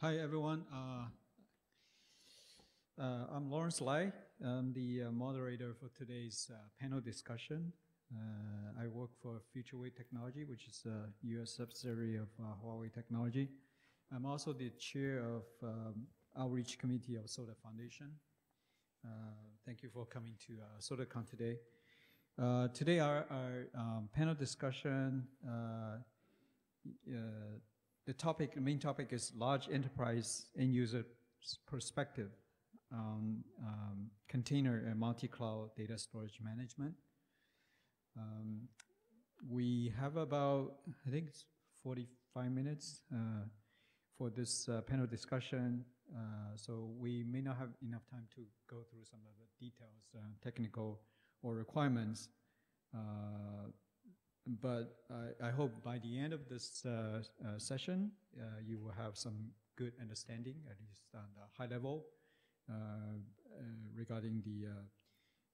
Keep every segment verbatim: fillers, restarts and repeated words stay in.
Hi, everyone. Uh, uh, I'm Lawrence Lai. I'm the uh, moderator for today's uh, panel discussion. Uh, I work for Futurewei Technology, which is a U S subsidiary of uh, Huawei Technology. I'm also the chair of um, Outreach Committee of Soda Foundation. Uh, thank you for coming to uh, SodaCon today. Uh, today, our, our um, panel discussion, uh, uh, the topic, the main topic is large enterprise end user perspective on um, container and multi-cloud data storage management. Um, we have about, I think it's forty-five minutes uh, for this uh, panel discussion. Uh, so we may not have enough time to go through some of the details, uh, technical or requirements. Uh, but I, I hope by the end of this uh, uh, session, uh, you will have some good understanding, at least on the high level, uh, uh, regarding the uh,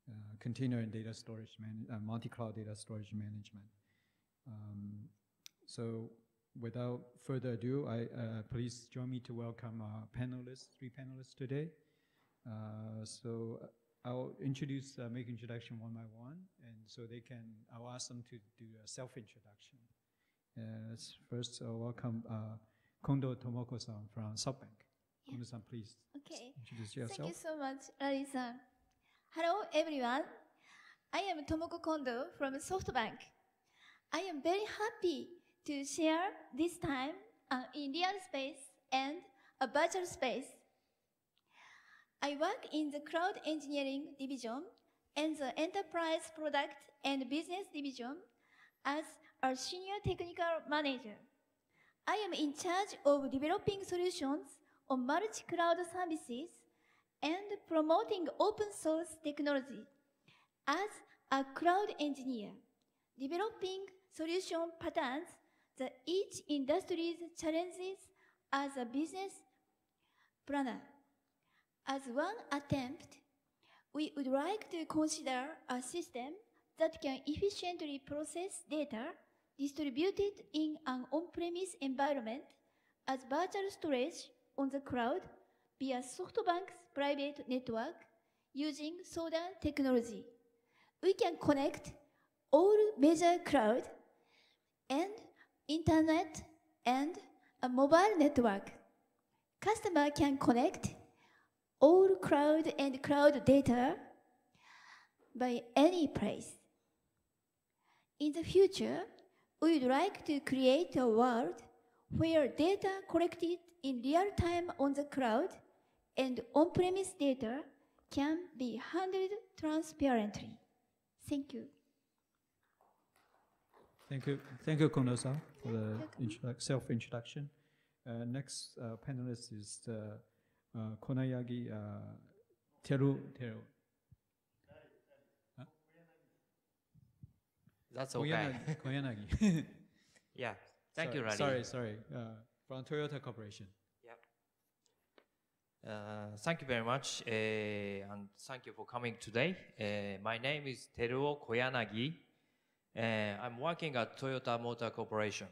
Uh, container and data storage, uh, multi-cloud data storage management. Um, so without further ado, I, uh, please join me to welcome our panelists, three panelists today. Uh, so I'll introduce, uh, make introduction one by one, and so they can, I'll ask them to do a self-introduction. Uh, first, I'll welcome uh, Kondo Tomoko-san from SoftBank. Kondo-san, please okay. introduce yourself. Thank you so much, Larry-san. Hello everyone, I am Tomoko Kondo from SoftBank. I am very happy to share this time uh, in real space and a virtual space. I work in the Cloud Engineering Division and the Enterprise Product and Business Division as a Senior Technical Manager. I am in charge of developing solutions on multi-cloud services and promoting open source technology as a cloud engineer, developing solution patterns that each industry's challenges as a business planner. As one attempt, we would like to consider a system that can efficiently process data distributed in an on-premise environment as virtual storage on the cloud via SoftBank's private network using Soda technology. We can connect all major cloud and internet and a mobile network. Customer can connect all cloud and cloud data by any place. In the future, we would like to create a world where data collected in real time on the cloud and on-premise data can be handled transparently. Thank you. Thank you. Thank you, Kondo-san, for the self-introduction. Uh, next uh, panelist is uh, uh, Koyanagi uh, Teru. Teru. Huh? That's okay. Koyanagi. Koyanagi. Yeah. Thank sorry, you, Rari. Sorry, sorry. Uh, from Toyota Corporation. Uh, thank you very much, uh, and thank you for coming today. Uh, my name is Teruo Koyanagi. Uh, I'm working at Toyota Motor Corporation.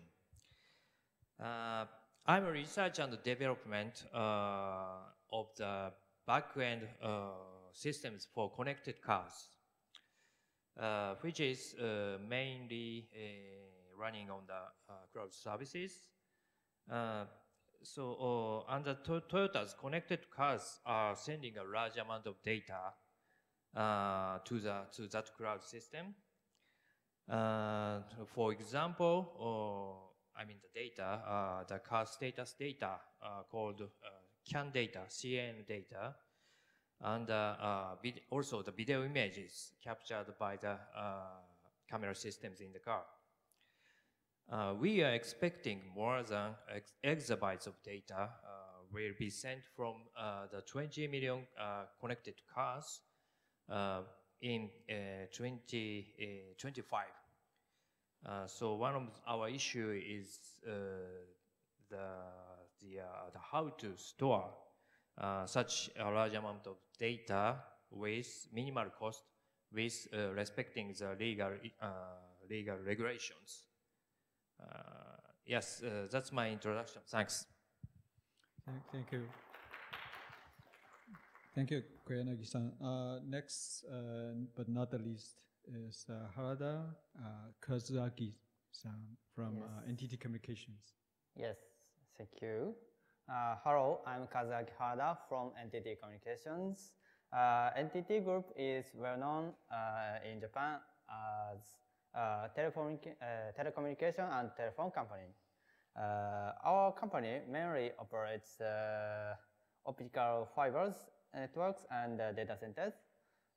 Uh, I'm a research and development uh, of the back-end uh, systems for connected cars, uh, which is uh, mainly uh, running on the uh, cloud services. Uh, So, uh, and the to Toyota's connected cars are sending a large amount of data uh, to the to that cloud system. Uh, for example, uh, I mean the data, uh, the car status data uh, called uh, C A N data, C A N data, and uh, uh, also the video images captured by the uh, camera systems in the car. Uh, we are expecting more than ex exabytes of data uh, will be sent from uh, the twenty million uh, connected cars uh, in uh, twenty twenty-five. Uh, so one of our issue is uh, the, the, uh, the how to store uh, such a large amount of data with minimal cost, with uh, respecting the legal, uh, legal regulations. Uh, yes, uh, that's my introduction. Thanks. Thank, thank you. Thank you, Koyanagi-san. Uh, next, uh, but not the least, is uh, Harada uh, Kazuaki-san from yes. uh, N T T Communications. Yes, thank you. Uh, hello, I'm Kazuaki Harada from N T T Communications. Uh, N T T Group is well known uh, in Japan as uh, telecommunica uh, telecommunication and telephone company. Uh, our company mainly operates uh, optical fibers, networks, and uh, data centers.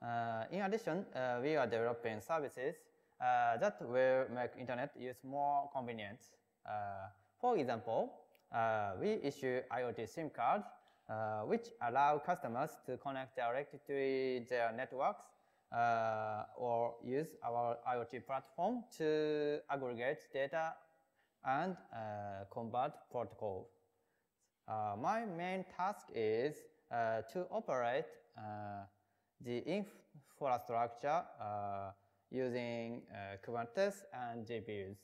Uh, in addition, uh, we are developing services uh, that will make internet use more convenient. Uh, for example, uh, we issue IoT SIM cards, uh, which allow customers to connect directly to their networks uh, or use our IoT platform to aggregate data and uh, convert protocol. Uh, my main task is uh, to operate uh, the infrastructure uh, using uh, Kubernetes and G P Us.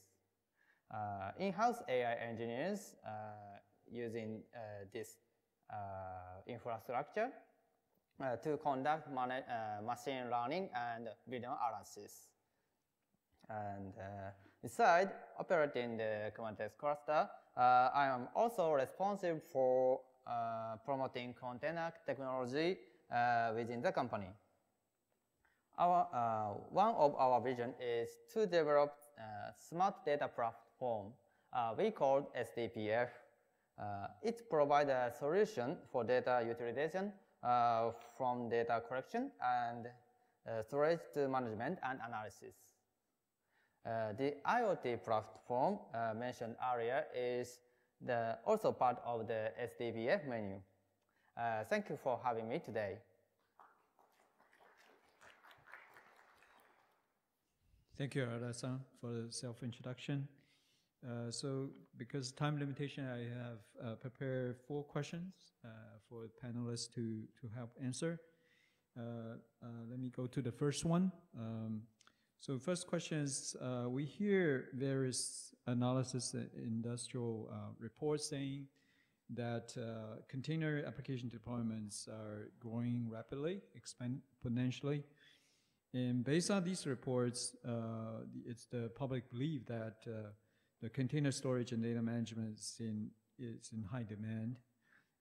Uh, in-house A I engineers uh, using uh, this uh, infrastructure uh, to conduct uh, machine learning and video analysis. And uh, besides operating the Kubernetes cluster, uh, I am also responsible for uh, promoting container technology uh, within the company. Our, uh, one of our vision is to develop uh, smart data platform uh, we call S D P F. Uh, it provides a solution for data utilization uh, from data collection and uh, storage to management and analysis. Uh, the IoT platform uh, mentioned earlier is the also part of the S D P F menu. Uh, thank you for having me today. Thank you, Harada-san, for the self-introduction. Uh, so because time limitation, I have uh, prepared four questions uh, for panelists to, to help answer. Uh, uh, let me go to the first one. Um, So first question is, uh, we hear various analysis and industrial uh, reports saying that uh, container application deployments are growing rapidly, exponentially. And based on these reports, uh, it's the public belief that uh, the container storage and data management is in, is in high demand.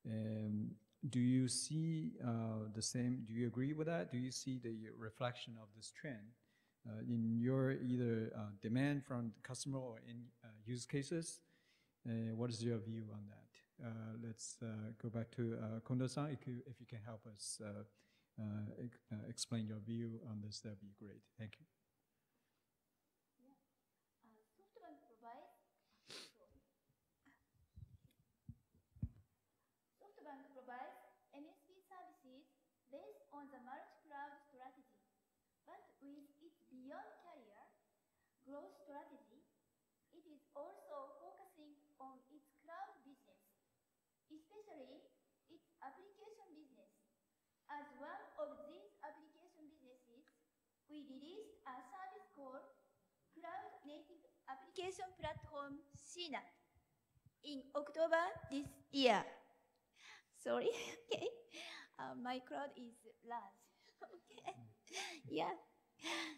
And do you see uh, the same, do you agree with that? Do you see the reflection of this trend Uh, in your either uh, demand from the customer or in uh, use cases? Uh, what is your view on that? Uh, let's uh, go back to uh, Kondo-san. If you, if you can help us uh, uh, uh, explain your view on this, that would be great. Thank you. Yeah. Uh, SoftBank provides, SoftBank provides M S P services based on the March Cloud strategy. But with its beyond carrier growth strategy, it is also focusing on its cloud business, especially its application business. As one of these application businesses, we released a service called Cloud Native Application Platform C NAP in October this year. Sorry, okay. Uh, my cloud is large. Okay. Yeah.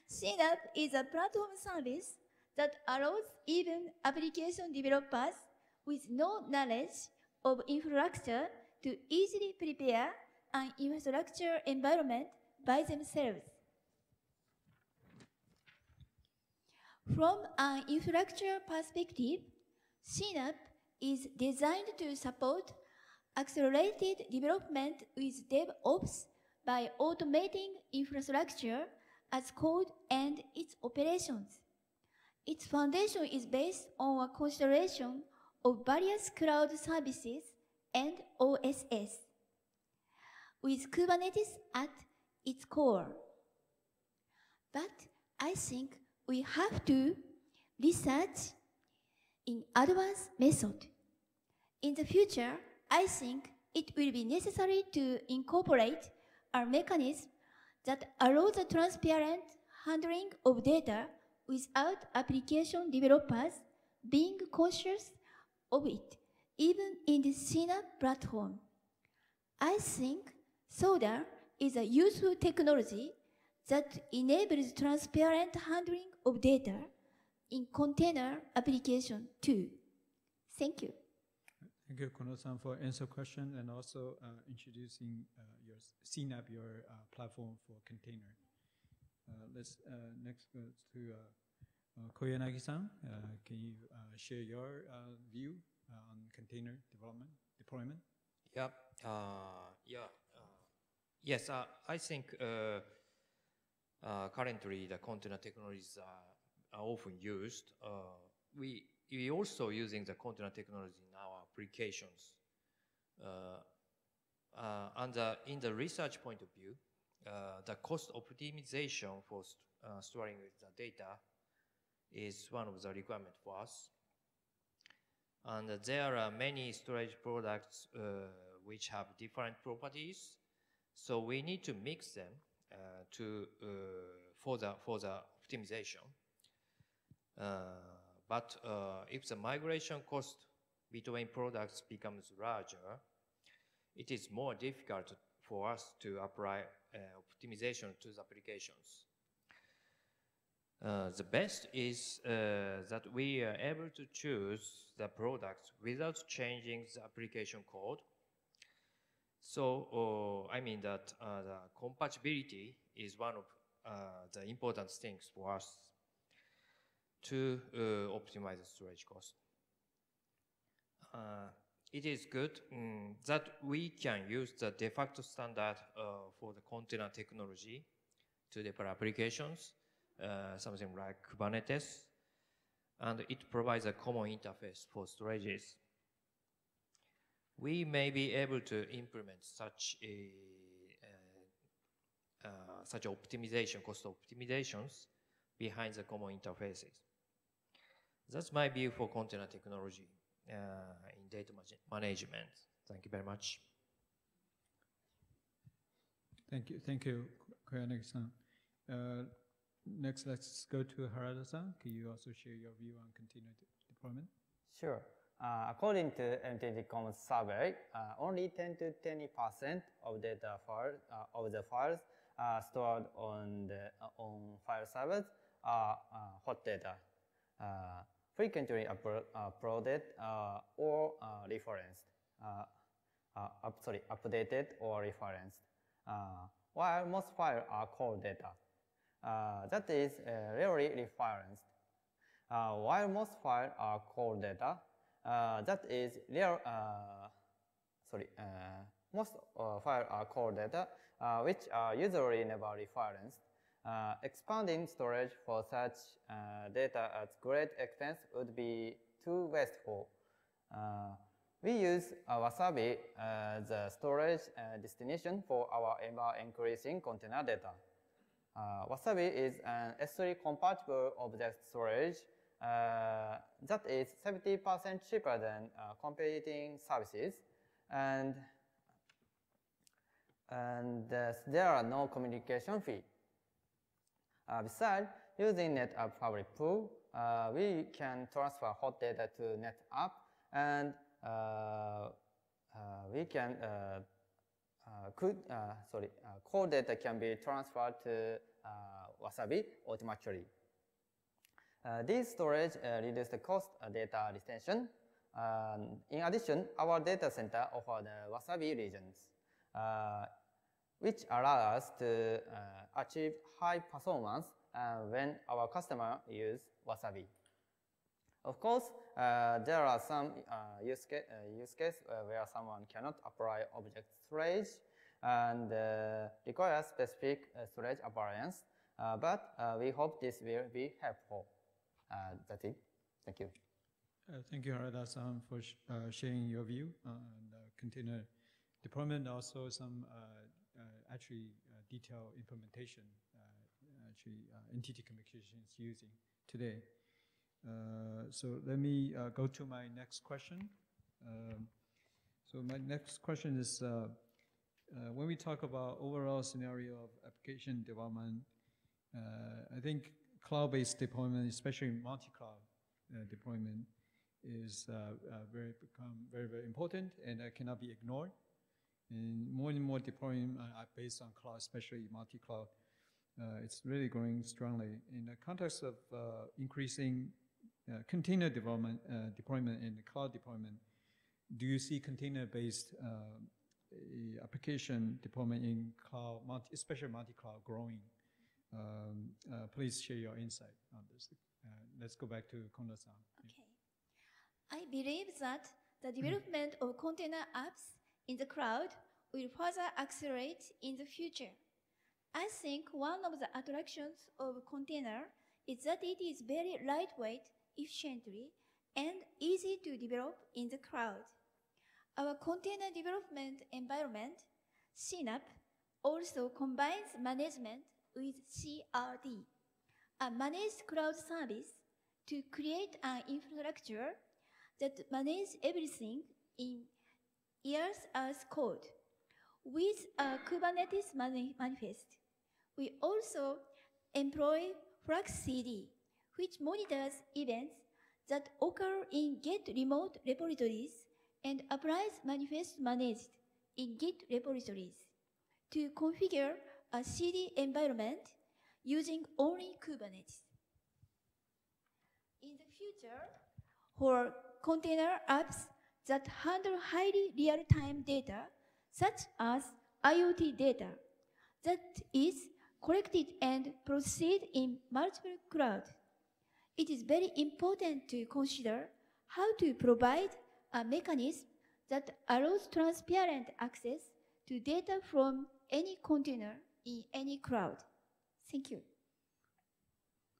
C NAP is a platform service that allows even application developers with no knowledge of infrastructure to easily prepare an infrastructure environment by themselves. From an infrastructure perspective, C NAP is designed to support accelerated development with DevOps by automating infrastructure as code and its operations. Its foundation is based on a consideration of various cloud services and O S S, with Kubernetes at its core. But I think we have to research in advanced method. In the future, I think it will be necessary to incorporate a mechanism that allows the transparent handling of data without application developers being conscious of it even in the C NAP platform. I think Soda is a useful technology that enables transparent handling of data in container application too. Thank you. Thank you, Kono-san, for answer question and also uh, introducing uh, your C NAP, your uh, platform for container. Uh, let's uh, next go to uh, uh, Koyanagi-san. Uh, can you uh, share your uh, view uh, on container development deployment? Yeah. Uh, yeah. Uh, yes. Uh, I think uh, uh, currently the container technologies are, are often used. Uh, we we also using the container technology in our applications. Uh, uh, and the, in the research point of view, Uh, the cost optimization for st uh, storing the data is one of the requirements for us. And uh, there are many storage products uh, which have different properties, so we need to mix them uh, to uh, for the for the optimization. Uh, but uh, if the migration cost between products becomes larger, it is more difficult for us to apply Uh, optimization to the applications. Uh, the best is uh, that we are able to choose the products without changing the application code. So uh, I mean that uh, the compatibility is one of uh, the important things for us to uh, optimize the storage cost. Uh, It is good um, that we can use the de facto standard uh, for the container technology to develop applications, uh, something like Kubernetes, and it provides a common interface for storages. We may be able to implement such a uh, uh, such optimization, cost optimizations behind the common interfaces. That's my view for container technology. Uh, in data management. Thank you very much. Thank you, thank you, Koyanagi-san. Uh, next, let's go to Harada-san. Can you also share your view on container de deployment? Sure. Uh, according to N T T Commons survey, uh, only ten to twenty percent of data file, uh, of the files uh, stored on the uh, on file servers are uh, hot data. Uh, frequently uploaded uh, or uh, referenced, uh, uh, up, sorry, updated or referenced, uh, while most files are cold data. Uh, that is uh, rarely referenced. Uh, while most files are cold data, uh, that is rare, uh, sorry, uh, most uh, files are cold data, uh, which are usually never referenced. Uh, expanding storage for such uh, data at great expense would be too wasteful. Uh, we use uh, Wasabi as uh, a storage uh, destination for our ever-increasing container data. Uh, Wasabi is an S three compatible object storage uh, that is seventy percent cheaper than uh, competing services, and, and uh, there are no communication fees. Uh, besides, using NetApp Fabric Pool, uh, we can transfer hot data to NetApp, and uh, uh, we can uh, uh, could uh, sorry uh, cold data can be transferred to uh, Wasabi automatically. Uh, this storage uh, reduces the cost of data retention. Um, in addition, our data center offers the Wasabi regions, Uh, which allow us to uh, achieve high performance uh, when our customers use Wasabi. Of course, uh, there are some uh, use case, uh, use case uh, where someone cannot apply object storage and uh, requires specific uh, storage appliance, uh, but uh, we hope this will be helpful. Uh, that's it. Thank you. Uh, thank you, Harada-san, for sh uh, sharing your view on the container deployment, also some uh, Uh, actually uh, detailed implementation uh, actually uh, N T T Communications using today. Uh, so let me uh, go to my next question. Um, so my next question is, uh, uh, when we talk about overall scenario of application development, uh, I think cloud-based deployment, especially multi-cloud uh, deployment, is uh, uh, very become very, very important and uh, cannot be ignored. And more and more deployment uh, based on cloud, especially multi-cloud, uh, it's really growing strongly. In the context of uh, increasing uh, container development, uh, deployment and cloud deployment, do you see container-based uh, application deployment in cloud, multi, especially multi-cloud, growing? Um, uh, please share your insight on this. Uh, let's go back to Kondo-san. Okay. I believe that the development of container apps in the cloud will further accelerate in the future. I think one of the attractions of container is that it is very lightweight, efficiently, and easy to develop in the cloud. Our container development environment, C NAP, also combines management with C R D, a managed cloud service, to create an infrastructure that manages everything in years as code. With a Kubernetes manifest, we also employ Flux C D, which monitors events that occur in Git remote repositories and applies manifest managed in Git repositories to configure a C D environment using only Kubernetes. In the future, for container apps that handle highly real-time data, such as IoT data, that is collected and processed in multiple clouds, it is very important to consider how to provide a mechanism that allows transparent access to data from any container in any cloud. Thank you.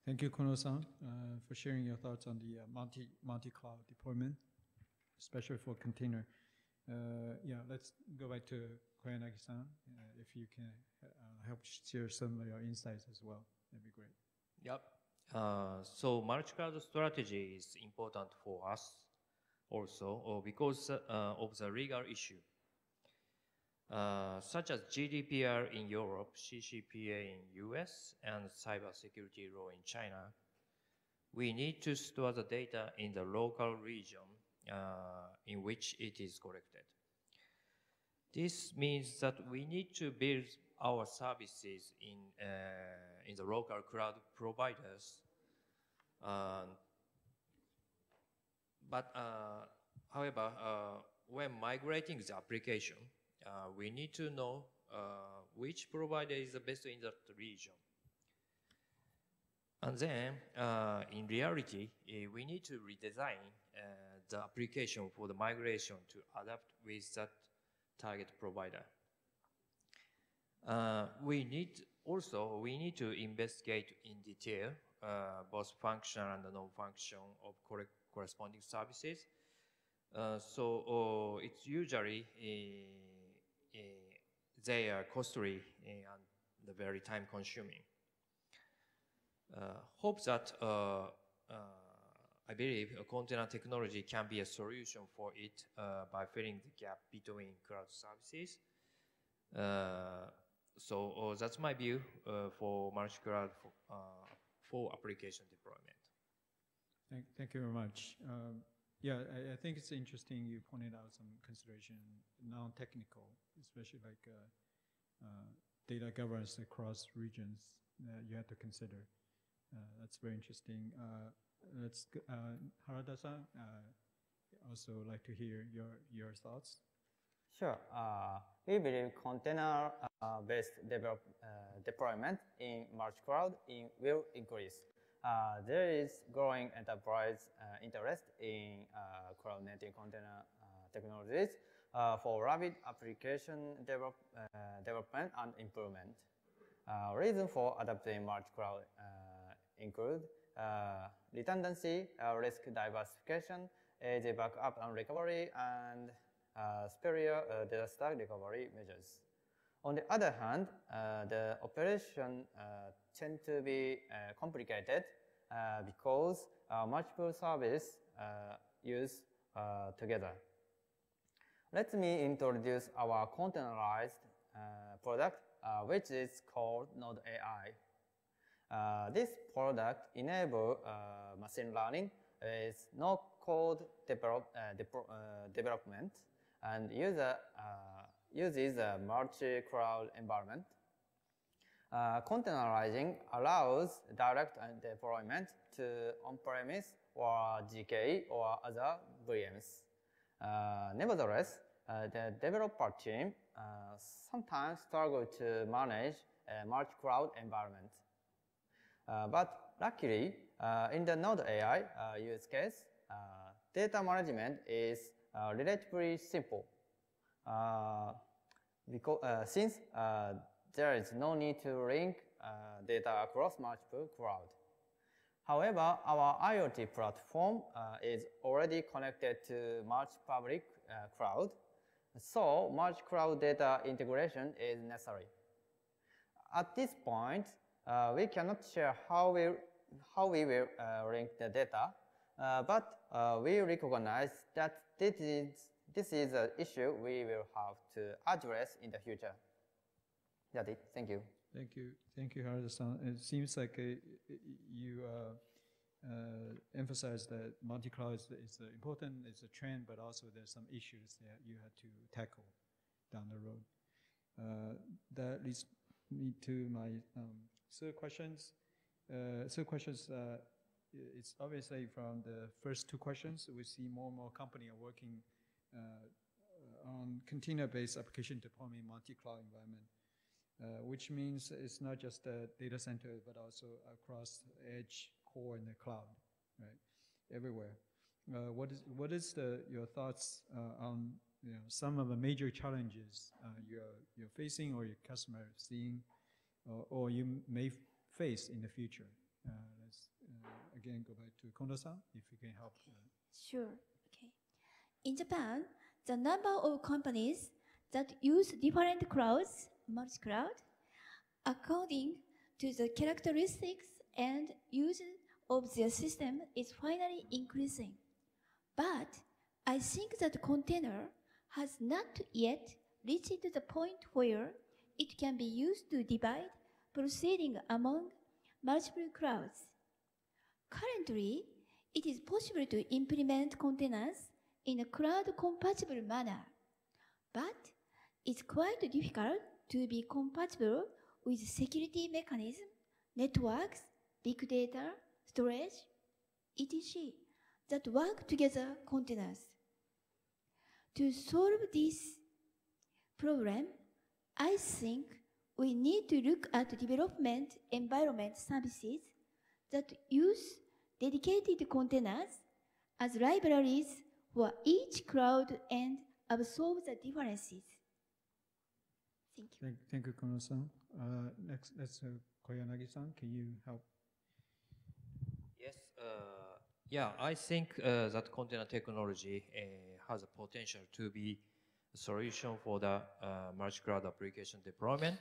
Thank you, Kono-san, uh, for sharing your thoughts on the uh, multi, multi-cloud deployment, especially for container. Uh, yeah, let's go back to Koyanagi-san. Uh, if you can uh, help share some of your insights as well, that'd be great. Yep. Uh, so multi-cloud strategy is important for us also, or because uh, of the legal issue, uh, such as G D P R in Europe, C C P A in U S, and cybersecurity law in China. We need to store the data in the local region Uh, in which it is collected. This means that we need to build our services in, uh, in the local cloud providers. Uh, but, uh, however, uh, when migrating the application, uh, we need to know uh, which provider is the best in that region. And then, uh, in reality, uh, we need to redesign uh, the application for the migration to adapt with that target provider. Uh, we need also we need to investigate in detail uh, both function and the non-function of corresponding services. Uh, so uh, it's usually uh, uh, they are costly and very time-consuming. Uh, hope that uh, uh, I believe a container technology can be a solution for it uh, by filling the gap between cloud services. Uh, so oh, that's my view uh, for multi-cloud for, uh, for application deployment. Thank, thank you very much. Um, yeah, I, I think it's interesting you pointed out some consideration non-technical, especially like uh, uh, data governance across regions that you have to consider. Uh, that's very interesting. Uh, let's uh, Harada-san, uh, also like to hear your your thoughts. Sure. Uh, we believe container-based uh, develop, uh, deployment in March Cloud in, will increase. Uh, there is growing enterprise uh, interest in uh, cloud-native container uh, technologies uh, for rapid application develop, uh, development and improvement. Uh, reason for adopting March Cloud uh, include uh, redundancy, uh, risk diversification, easy backup and recovery, and uh, superior uh, disaster recovery measures. On the other hand, uh, the operation uh, tend to be uh, complicated uh, because uh, multiple services uh, use uh, together. Let me introduce our containerized uh, product, Uh, which is called Node A I. Uh, this product enables uh, machine learning with no code develop, uh, de uh, development and user, uh, uses a multi-cloud environment. Uh, containerizing allows direct deployment to on-premise or G K E or other V Ms. Uh, nevertheless, uh, the developer team uh, sometimes struggle to manage a multi-cloud environment. Uh, but luckily, uh, in the Node dot A I uh, use case, uh, data management is uh, relatively simple, uh, because, uh, since uh, there is no need to link uh, data across multiple clouds. However, our IoT platform uh, is already connected to multi-public uh, cloud, so multi-cloud data integration is necessary. At this point, Uh, we cannot share how we, how we will uh, link the data, uh, but uh, we recognize that this is, this is an issue we will have to address in the future. That's it. Thank you. Thank you. Thank you, Harada-san. It seems like uh, you uh, uh, emphasize that multi-cloud is, is important, it's a trend, but also there's some issues that you had to tackle down the road. Uh, that leads me to my um, So questions, uh, so questions, uh, it's obviously from the first two questions, we see more and more companies are working uh, on container-based application deployment in multi-cloud environment, uh, which means it's not just a data center, but also across edge, core, and the cloud, right, everywhere. Uh, what is, what is the, your thoughts uh, on you know, some of the major challenges uh, you're, you're facing or your customer is seeing? Or, or you may face in the future. Uh, let's uh, again go back to Kondo-san, if you can help. Okay. Sure, okay. In Japan, the number of companies that use different clouds, multi-cloud, according to the characteristics and use of their system is finally increasing. But I think that container has not yet reached the point where it can be used to divide proceeding among multiple clouds. Currently, it is possible to implement containers in a cloud-compatible manner, but it's quite difficult to be compatible with security mechanisms, networks, big data, storage, et cetera that work together containers. To solve this problem, I think we need to look at development environment services that use dedicated containers as libraries for each cloud and absorb the differences. Thank you. Thank, thank you, Kono-san. Uh, next, that's uh, Koyanagi-san. Can you help? Yes. Uh, yeah, I think uh, that container technology uh, has a potential to be solution for the uh, multi-cloud application deployment,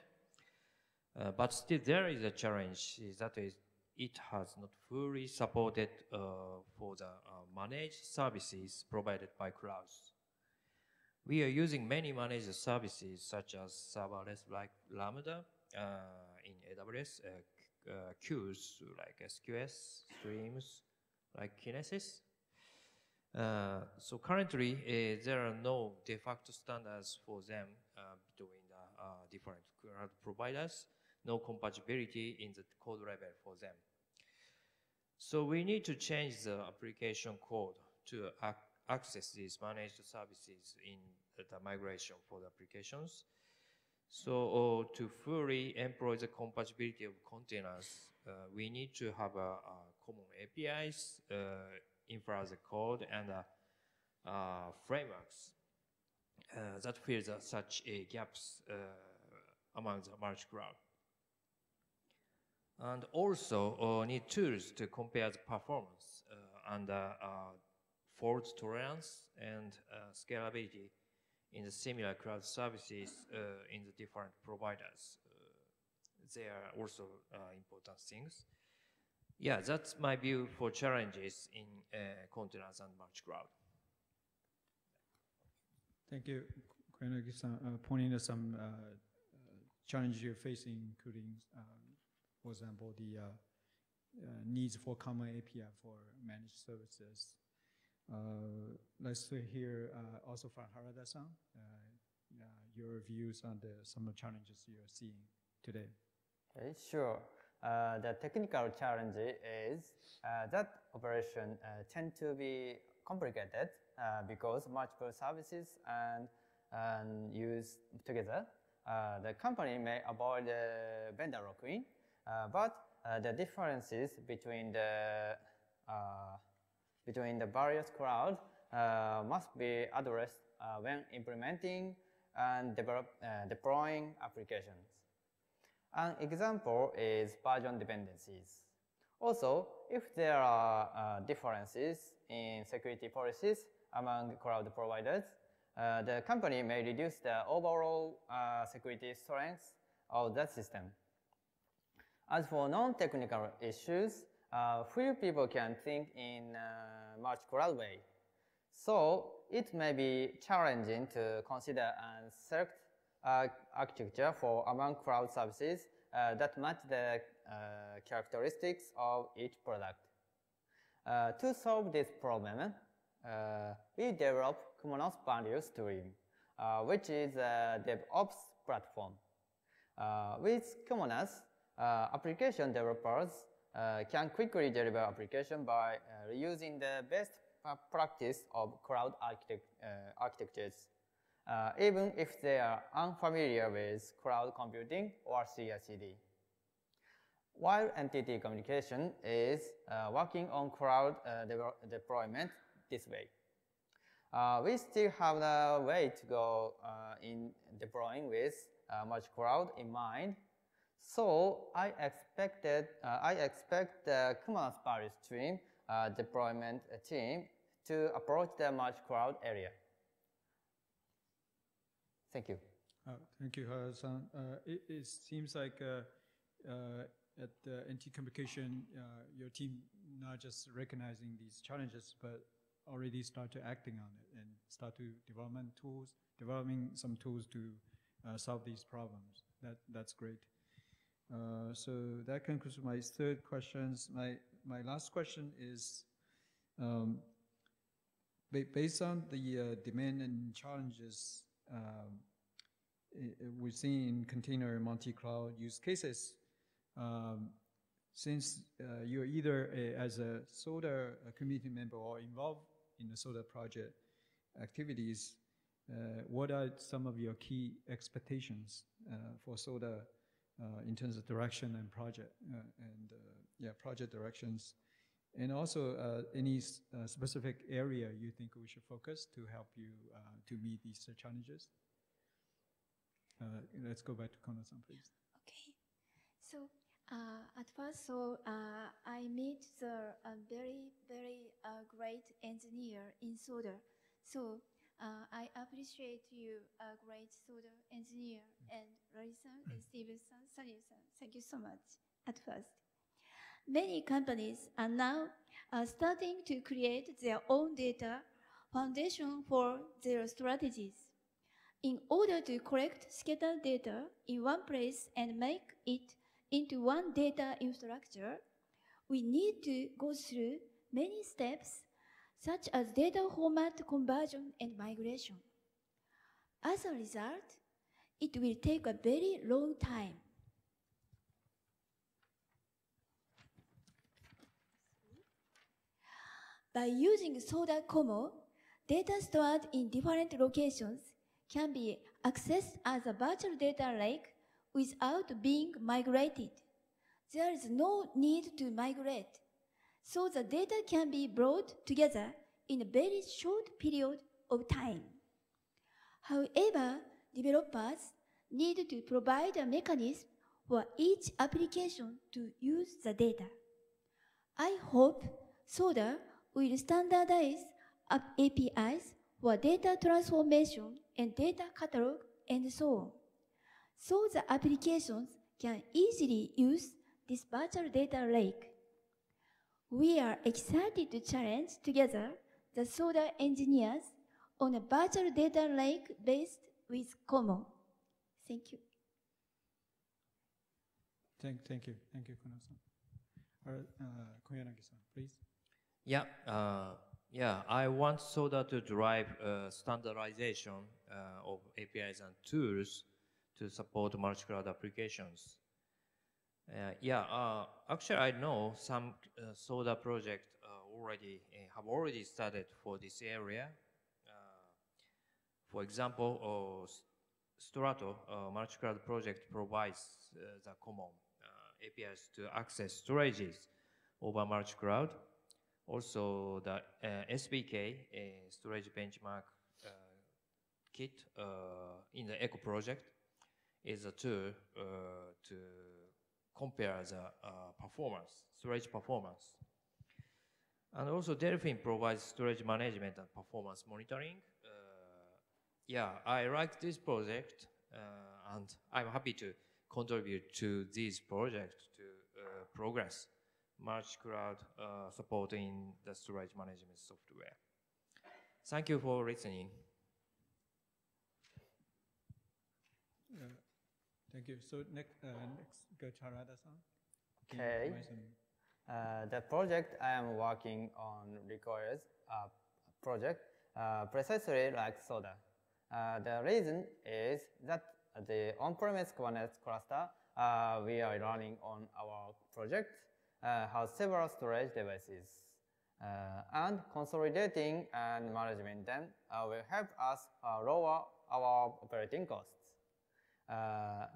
uh, but still there is a challenge that is it has not fully supported uh, for the uh, managed services provided by clouds. We are using many managed services such as serverless like Lambda uh, in A W S, uh, uh, queues like S Q S, streams like Kinesis. Uh, so currently, uh, there are no de facto standards for them uh, between the uh, different cloud providers, no compatibility in the code level for them. So we need to change the application code to ac access these managed services in the migration for the applications. So uh, to fully employ the compatibility of containers, uh, we need to have a, a common A P Is, uh, infra as a code and uh, uh, frameworks uh, that fills uh, such uh, gaps uh, among the multi cloud. And also uh, need tools to compare the performance uh, and uh, uh, fault tolerance and uh, scalability in the similar cloud services uh, in the different providers. Uh, they are also uh, important things. Yeah, that's my view for challenges in uh, containers and multi-cloud. Thank you, Koyanagi-san, uh, pointing to some uh, uh, challenges you're facing, including, um, for example, the uh, uh, needs for common A P I for managed services. Uh, let's hear uh, also from Harada-san, uh, uh, your views on the, some challenges you're seeing today. Okay, sure. Uh, the technical challenge is uh, that operation uh, tend to be complicated uh, because multiple services and, and used together. Uh, the company may avoid uh, vendor lock-in, uh, but uh, the differences between the uh, between the various clouds uh, must be addressed uh, when implementing and develop, uh, deploying applications. An example is version dependencies. Also, if there are uh, differences in security policies among cloud providers, uh, the company may reduce the overall uh, security strength of that system. As for non-technical issues, Uh, few people can think in a uh, March Cloud way. So it may be challenging to consider and select uh, architecture for among cloud services uh, that match the uh, characteristics of each product. Uh, to solve this problem, uh, we develop Kumonos Value Stream, uh, which is a DevOps platform. Uh, with Kumonos, uh, application developers Uh, can quickly deliver application by uh, reusing the best practice of cloud architect, uh, architectures, uh, even if they are unfamiliar with cloud computing or C I C D. While N T T Communications is uh, working on cloud uh, de deployment this way, uh, we still have a way to go uh, in deploying with uh, much cloud in mind. So I expected, uh, I expect the Kumonos Value Stream uh, deployment team to approach the March Cloud area. Thank you. Uh, thank you, Harada-san. Uh, it, it seems like uh, uh, at the N T T Communications, uh, your team not just recognizing these challenges, but already start to acting on it and start to development tools, developing some tools to uh, solve these problems. That that's great. Uh, so that concludes my third questions. My my last question is, um, ba based on the uh, demand and challenges um, it, it we're seeing in container multi-cloud use cases, um, since uh, you're either a, as a Soda a community member or involved in the Soda project activities, uh, what are some of your key expectations uh, for Soda? Uh, in terms of direction and project uh, and uh, yeah project directions, and also uh, any uh, specific area you think we should focus to help you uh, to meet these uh, challenges. Uh, let's go back to Kono-san, please. Okay, so uh, at first, so uh, I meet the uh, very very uh, great engineer in Soda, so. Uh, I appreciate you, a great Soda engineer, and Larry-san, and Steven-san, Sunny-san. Thank you so much at first. Many companies are now uh, starting to create their own data foundation for their strategies. In order to collect scattered data in one place and make it into one data infrastructure, we need to go through many steps such as data format conversion and migration. As a result, it will take a very long time. By using SodaCOMO, data stored in different locations can be accessed as a virtual data lake without being migrated. There is no need to migrate. So the data can be brought together in a very short period of time. However, developers need to provide a mechanism for each application to use the data. I hope Soda will standardize A P Is for data transformation and data catalog and so on, so the applications can easily use this virtual data lake. We are excited to challenge together the Soda engineers on a virtual data lake based with COMO. Thank you. Thank, thank you. Thank you, Kono-san. Uh, Koyanagi-san, please. Yeah, uh, Yeah, I want Soda to drive uh, standardization uh, of A P Is and tools to support multi-cloud applications. Uh, yeah, uh, actually I know some uh, Soda projects uh, already uh, have already started for this area. Uh, for example, uh, Strato uh, multi-cloud project provides uh, the common uh, A P Is to access storages over multi-cloud. Also, the uh, S B K, uh, storage benchmark uh, kit uh, in the ECHO project, is a tool uh, to compare the uh, performance, storage performance. And also, Delphin provides storage management and performance monitoring. Uh, yeah, I like this project, uh, and I'm happy to contribute to this project to uh, progress March Cloud uh, support in the storage management software. Thank you for listening. Uh, thank you. So next, uh, next go to Harada-san. Okay. Uh, the project I am working on requires a project uh, precisely like Soda. Uh, the reason is that the on-premise Kubernetes cluster uh, we are running on our project Uh, has several storage devices, uh, and consolidating and managing them uh, will help us uh, lower our operating costs. Uh,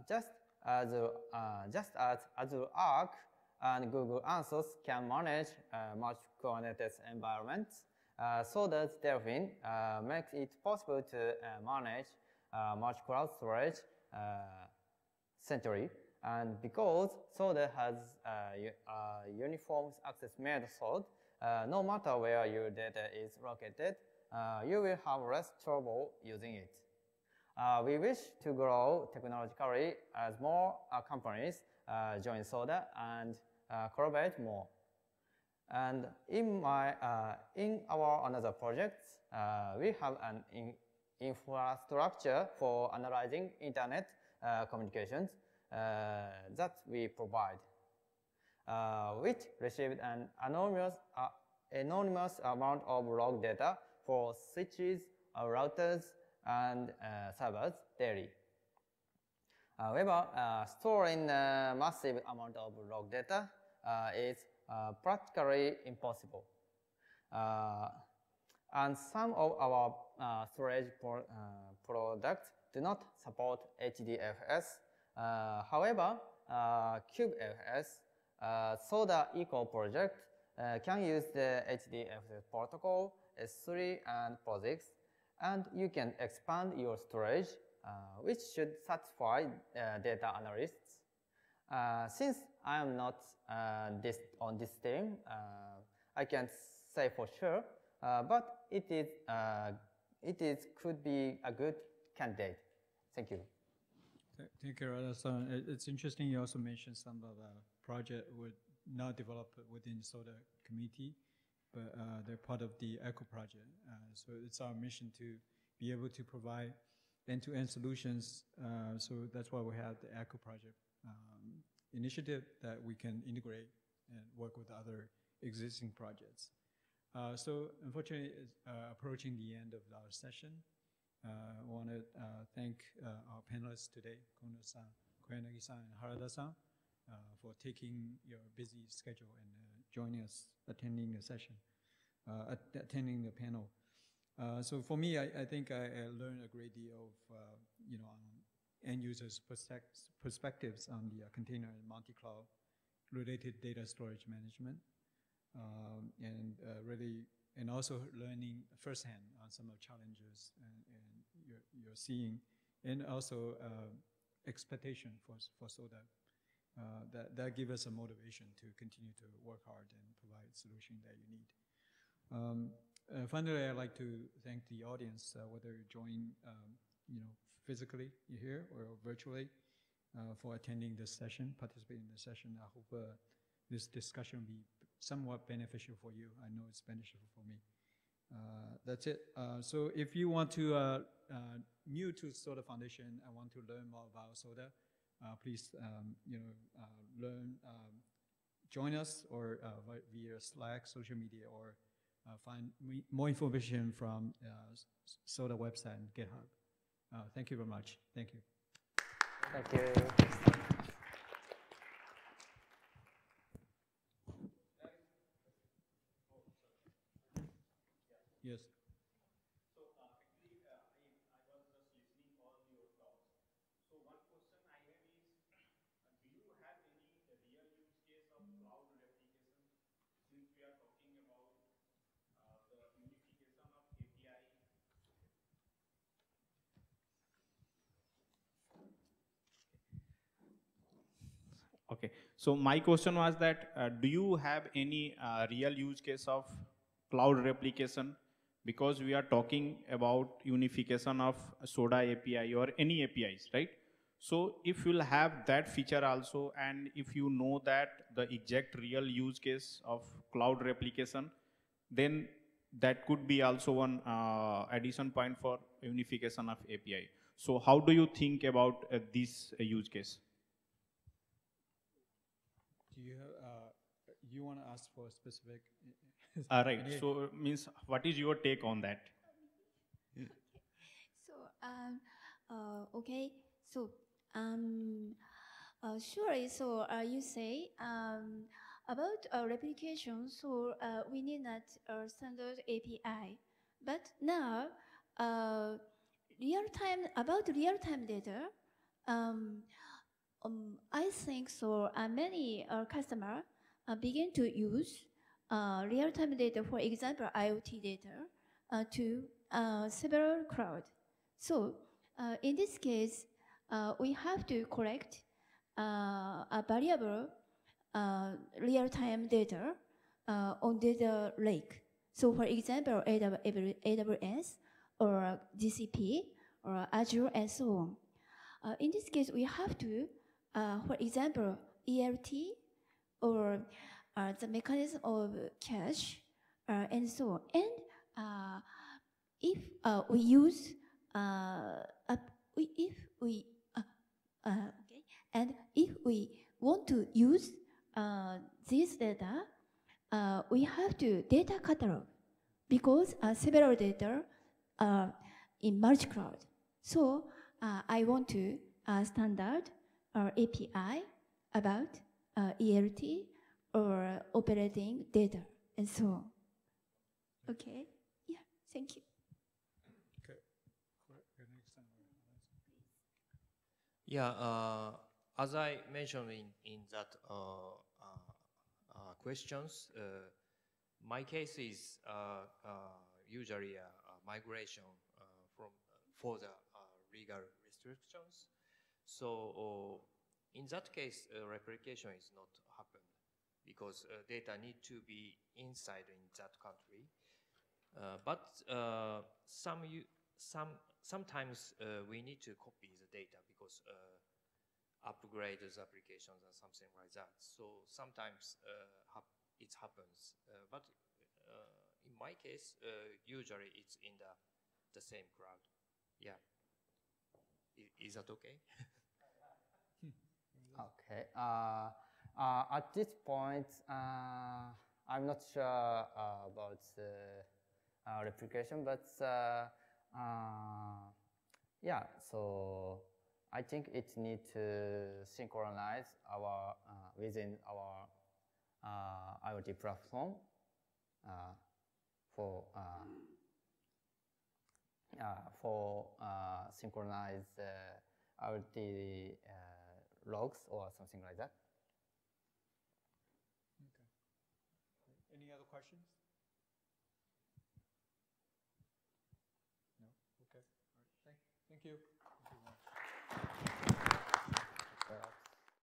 just as uh, just as Azure Arc and Google Ansys can manage uh, much Kubernetes environments, uh, so that Delphin uh, makes it possible to uh, manage uh, much cloud storage uh, centrally. And because Soda has a uh, uh, uniform access method, uh, no matter where your data is located, uh, you will have less trouble using it. Uh, we wish to grow technologically as more uh, companies uh, join Soda and uh, collaborate more. And in my uh, in our another project, uh, we have an in infrastructure for analyzing internet uh, communications Uh, that we provide, uh, which received an anonymous, uh, anonymous amount of log data for switches, uh, routers, and uh, servers daily. However, uh, storing a massive amount of log data uh, is uh, practically impossible. Uh, and some of our uh, storage pro uh, products do not support H D F S. Uh, however, uh, CubeFS, uh, Soda Eco project, uh, can use the H D F S protocol, S three and POSIX, and you can expand your storage, uh, which should satisfy uh, data analysts. Uh, since I am not uh, this, on this team, uh, I can't say for sure, uh, but it is uh, it is could be a good candidate. Thank you. Thank you, Harada-san. It's interesting you also mentioned some of the project would not develop within Soda committee, but uh, they're part of the ECHO project. Uh, so it's our mission to be able to provide end-to-end solutions. Uh, so that's why we have the ECHO project um, initiative that we can integrate and work with other existing projects. Uh, so unfortunately, it's uh, approaching the end of our session. Uh, I want to uh, thank uh, our panelists today, Kondo-san, Koyanagi-san, and Harada-san, uh, for taking your busy schedule and uh, joining us, attending the session, uh, at attending the panel. Uh, so for me, I, I think I, I learned a great deal of, uh, you know, on end users' perspect perspectives on the uh, container and multi-cloud related data storage management, um, and uh, really. And also learning firsthand on some of the challenges and, and you're, you're seeing, and also uh, expectation for, for Soda. Uh, that, that gives us a motivation to continue to work hard and provide solution that you need. Um, uh, finally, I'd like to thank the audience, uh, whether you join um, you know, physically here or virtually, uh, for attending this session, participating in this session. I hope uh, this discussion will be somewhat beneficial for you. I know it's beneficial for me. Uh, that's it. Uh, so if you want to, uh, uh, new to Soda Foundation, I want to learn more about Soda, uh, please, um, you know, uh, learn, um, join us or uh, via Slack, social media, or uh, find more information from uh, Soda website and GitHub. Uh, thank you very much. Thank you. Thank you. Yes. So uh, actually, uh, I, I was just listening all your talks. So one question I have is, uh, do you have any real use case of cloud replication? Since we are talking about uh, the unification of A P I. Okay. So my question was that, uh, do you have any uh, real use case of cloud replication? Because we are talking about unification of Soda A P I or any A P Is, right? So if you'll have that feature also, and if you know that the exact real use case of cloud replication, then that could be also one uh, addition point for unification of A P I. So how do you think about uh, this uh, use case? Do you, uh, you want to ask for a specific? All uh, right. So, means, what is your take on that? Okay. So, um, uh, okay. So, um, uh, surely. So, uh, you say um, about uh, replication. So, uh, we need not uh, standard A P I, but now, uh, real time about real time data. Um, um, I think so. Uh, many uh, customer uh, begin to use. Uh, real-time data, for example, IoT data, uh, to uh, several cloud. So uh, in this case, uh, we have to collect uh, a variable uh, real-time data uh, on data lake. So for example, A W S or G C P or Azure and so on. Uh, in this case, we have to, uh, for example, E L T or Uh, the mechanism of cache, uh, and so on. And uh, if uh, we use, uh, uh, we, if we, uh, uh, okay. and if we want to use uh, this data, uh, we have to data catalog, because uh, several data are in March Cloud. So uh, I want to uh, standard or A P I about uh, E L T. Or operating data, and so on. Okay, yeah, thank you. Okay, yeah, uh, as I mentioned in, in that uh, uh, uh, questions, uh, my case is uh, uh, usually a, a migration uh, from for the uh, legal restrictions. So uh, in that case, uh, replication is not happened. Because uh, data need to be inside in that country, uh, but uh, some you, some sometimes uh, we need to copy the data because uh, upgrade the applications or something like that. So sometimes uh, hap it happens, uh, but uh, in my case, uh, usually it's in the the same crowd. Yeah, I is that okay? Okay. Uh Uh, at this point, uh, I'm not sure uh, about uh, uh, replication, but uh, uh, yeah, so I think it needs to synchronize our uh, within our uh, IoT platform uh, for uh, uh, for uh, synchronize uh, IoT uh, logs or something like that. Any other questions? No? Okay. All right. Thank, thank you.